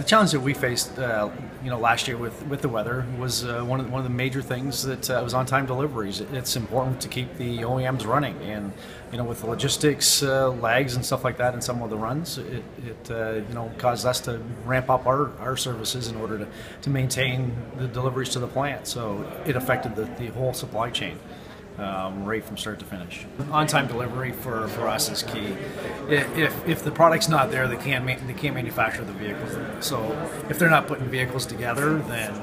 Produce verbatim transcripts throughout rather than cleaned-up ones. the challenge that we faced, uh, you know, last year with, with the weather was uh, one of the, one of the major things that uh, was on-time deliveries. It, it's important to keep the O E Ms running, and you know, with the logistics uh, lags and stuff like that, in some of the runs, it, it uh, you know, caused us to ramp up our, our services in order to to maintain the deliveries to the plant. So it affected the, the whole supply chain. Um, right from start to finish. On-time delivery for, for us is key. If, if the product's not there, they can't, ma they can't manufacture the vehicles. So if they're not putting vehicles together, then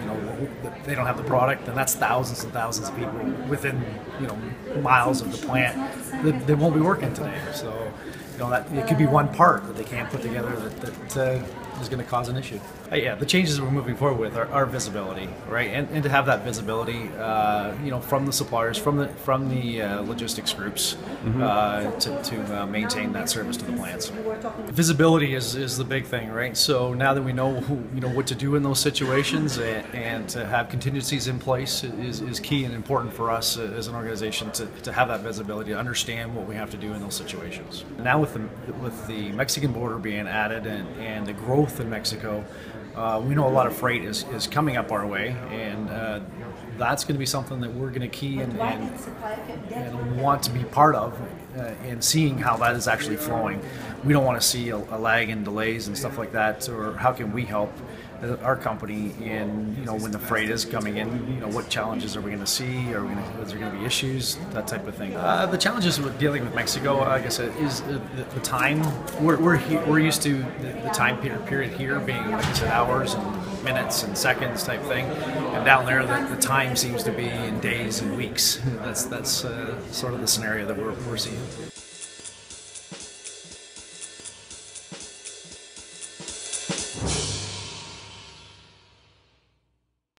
you know, they don't have the product, and that's thousands and thousands of people within, you know, miles of the plant that they won't be working today. So you know, that it could be one part that they can't put together that, that uh, is going to cause an issue. Uh, yeah, the changes we're moving forward with are, are visibility, right? And, and to have that visibility, uh, you know, from the suppliers, from the from the uh, logistics groups, mm-hmm. uh, to, to uh, maintain that service to the plants. Visibility is, is the big thing, right? So now that we know who, you know, what to do in those situations, and, and to have contingencies in place is, is key and important for us as an organization to, to have that visibility, to understand what we have to do in those situations. Now with With the, with the Mexican border being added and, and the growth in Mexico, uh, we know a lot of freight is, is coming up our way, and uh, that's going to be something that we're going to key and, and, and want to be part of, uh, and seeing how that is actually flowing. We don't want to see a, a lag and delays and stuff like that. Or how can we help our company in, you know, when the freight is coming in, you know, what challenges are we going to see? Are we going to, is there going to be issues? That type of thing. Uh, the challenges with dealing with Mexico, I guess, is the, the time. We're we're, we're used to the, the time period here being, like I said, hours and minutes and seconds type thing, and down there the, the time seems to be in days and weeks. That's that's uh, sort of the scenario that we're, we're seeing.